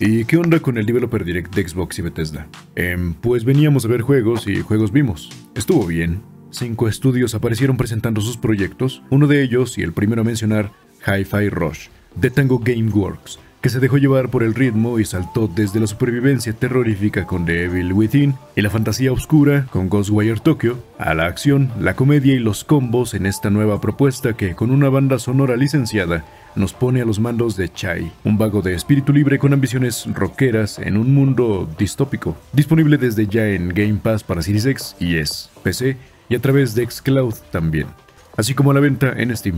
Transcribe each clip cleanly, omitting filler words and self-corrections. ¿Y qué onda con el Developer Direct de Xbox y Bethesda? Pues veníamos a ver juegos y juegos vimos. Estuvo bien. 5 estudios aparecieron presentando sus proyectos, uno de ellos, y el primero a mencionar, Hi-Fi Rush, de Tango Gameworks, que se dejó llevar por el ritmo y saltó desde la supervivencia terrorífica con The Evil Within y la fantasía oscura con Ghostwire Tokyo, a la acción, la comedia y los combos en esta nueva propuesta que, con una banda sonora licenciada, nos pone a los mandos de Chai, un vago de espíritu libre con ambiciones rockeras en un mundo distópico, disponible desde ya en Game Pass para Series X y S, PC y a través de XCloud también, así como a la venta en Steam.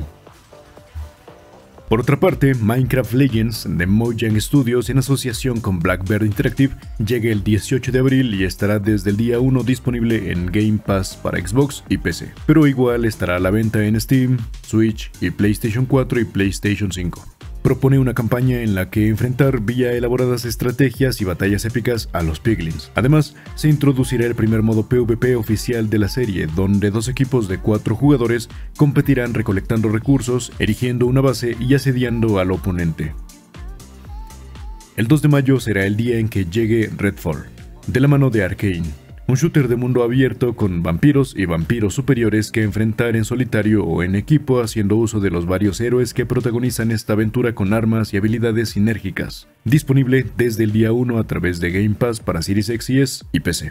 Por otra parte, Minecraft Legends de Mojang Studios en asociación con Blackbeard Interactive llega el 18 de abril y estará desde el día 1 disponible en Game Pass para Xbox y PC, pero igual estará a la venta en Steam, Switch y PlayStation 4 y PlayStation 5. Propone una campaña en la que enfrentar vía elaboradas estrategias y batallas épicas a los Piglins. Además, se introducirá el primer modo PvP oficial de la serie, donde 2 equipos de 4 jugadores competirán recolectando recursos, erigiendo una base y asediando al oponente. El 2 de mayo será el día en que llegue Redfall, de la mano de Arkane, un shooter de mundo abierto con vampiros y vampiros superiores que enfrentar en solitario o en equipo, haciendo uso de los varios héroes que protagonizan esta aventura con armas y habilidades sinérgicas. Disponible desde el día 1 a través de Game Pass para Series X y S y PC.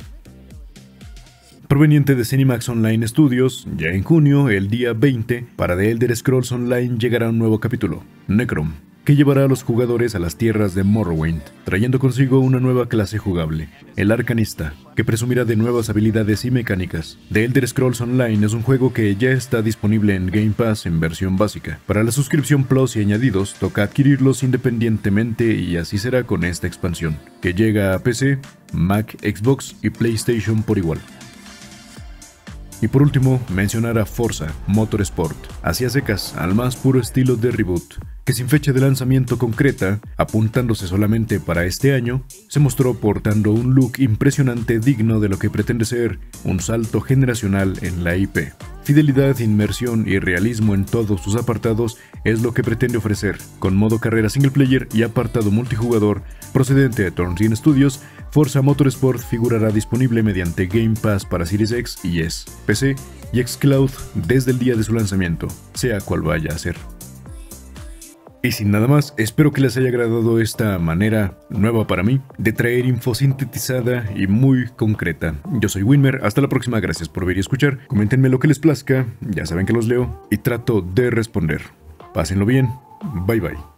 Proveniente de Cinemax Online Studios, ya en junio, el día 20, para The Elder Scrolls Online llegará un nuevo capítulo, Necrom, que llevará a los jugadores a las tierras de Morrowind, trayendo consigo una nueva clase jugable, el Arcanista, que presumirá de nuevas habilidades y mecánicas. The Elder Scrolls Online es un juego que ya está disponible en Game Pass en versión básica. Para la suscripción Plus y añadidos, toca adquirirlos independientemente y así será con esta expansión, que llega a PC, Mac, Xbox y PlayStation por igual. Y por último, mencionar a Forza Motorsport, así a secas, al más puro estilo de reboot, que sin fecha de lanzamiento concreta, apuntándose solamente para este año, se mostró portando un look impresionante digno de lo que pretende ser un salto generacional en la IP. Fidelidad, inmersión y realismo en todos sus apartados es lo que pretende ofrecer, con modo carrera single player y apartado multijugador procedente de Torrein Studios. Forza Motorsport figurará disponible mediante Game Pass para Series X y S, PC y XCloud desde el día de su lanzamiento, sea cual vaya a ser. Y sin nada más, espero que les haya agradado esta manera, nueva para mí, de traer info sintetizada y muy concreta. Yo soy Windmer, hasta la próxima, gracias por ver y escuchar, coméntenme lo que les plazca, ya saben que los leo y trato de responder. Pásenlo bien, bye bye.